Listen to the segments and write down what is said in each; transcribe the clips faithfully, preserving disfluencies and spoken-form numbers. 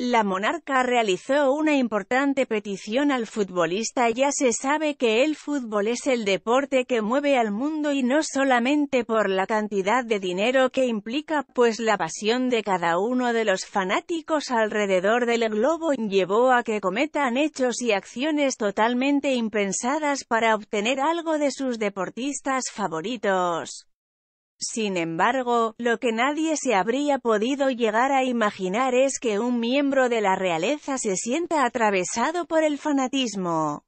La monarca realizó una importante petición al futbolista. Ya se sabe que el fútbol es el deporte que mueve al mundo, y no solamente por la cantidad de dinero que implica, pues la pasión de cada uno de los fanáticos alrededor del globo llevó a que cometan hechos y acciones totalmente impensadas para obtener algo de sus deportistas favoritos. Sin embargo, lo que nadie se habría podido llegar a imaginar es que un miembro de la realeza se sienta atravesado por el fanatismo.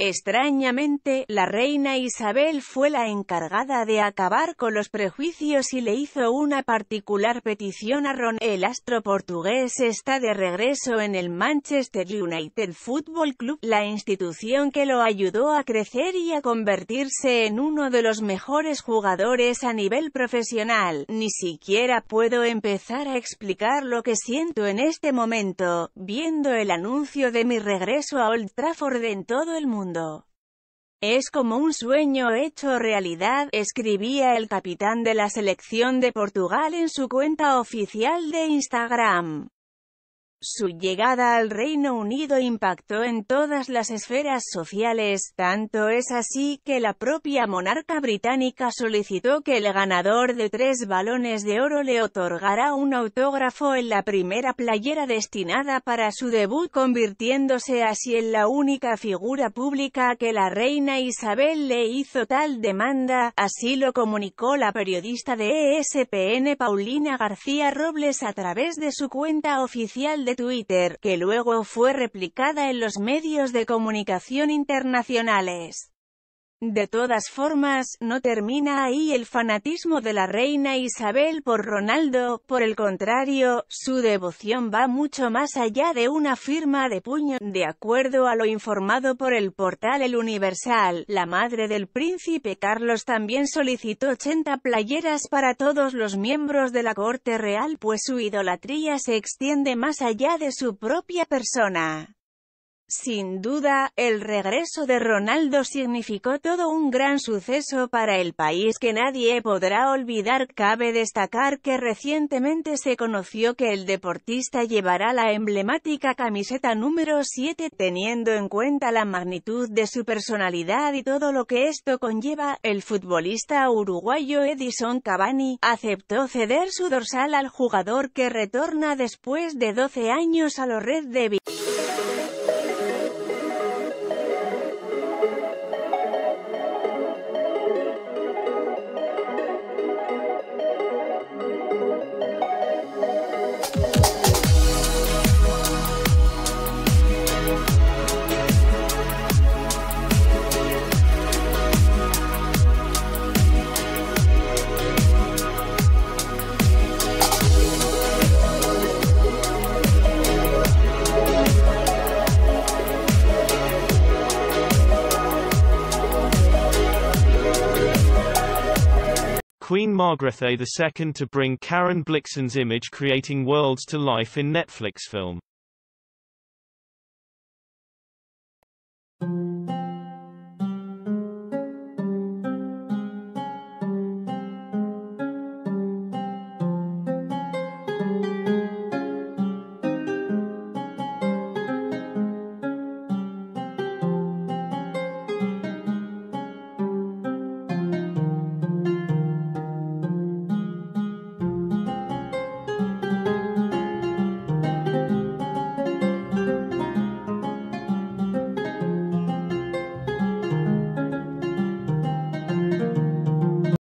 Extrañamente, la reina Isabel fue la encargada de acabar con los prejuicios y le hizo una particular petición a Ronaldo. El astro portugués está de regreso en el Manchester United Football Club, la institución que lo ayudó a crecer y a convertirse en uno de los mejores jugadores a nivel profesional. Ni siquiera puedo empezar a explicar lo que siento en este momento, viendo el anuncio de mi regreso a Old Trafford en todo el mundo. Es como un sueño hecho realidad, escribía el capitán de la selección de Portugal en su cuenta oficial de Instagram. Su llegada al Reino Unido impactó en todas las esferas sociales, tanto es así que la propia monarca británica solicitó que el ganador de tres balones de oro le otorgara un autógrafo en la primera playera destinada para su debut, convirtiéndose así en la única figura pública que la reina Isabel le hizo tal demanda, así lo comunicó la periodista de E S P N Paulina García Robles a través de su cuenta oficial de de Twitter, que luego fue replicada en los medios de comunicación internacionales. De todas formas, no termina ahí el fanatismo de la reina Isabel por Ronaldo. Por el contrario, su devoción va mucho más allá de una firma de puño. De acuerdo a lo informado por el portal El Universal, la madre del príncipe Carlos también solicitó ochenta playeras para todos los miembros de la corte real, pues su idolatría se extiende más allá de su propia persona. Sin duda, el regreso de Ronaldo significó todo un gran suceso para el país que nadie podrá olvidar. Cabe destacar que recientemente se conoció que el deportista llevará la emblemática camiseta número siete. Teniendo en cuenta la magnitud de su personalidad y todo lo que esto conlleva, el futbolista uruguayo Edison Cavani aceptó ceder su dorsal al jugador que retorna después de doce años a los Red Devils. Queen Margrethe the Second to bring Karen Blixen's image Creating Worlds to life in Netflix film.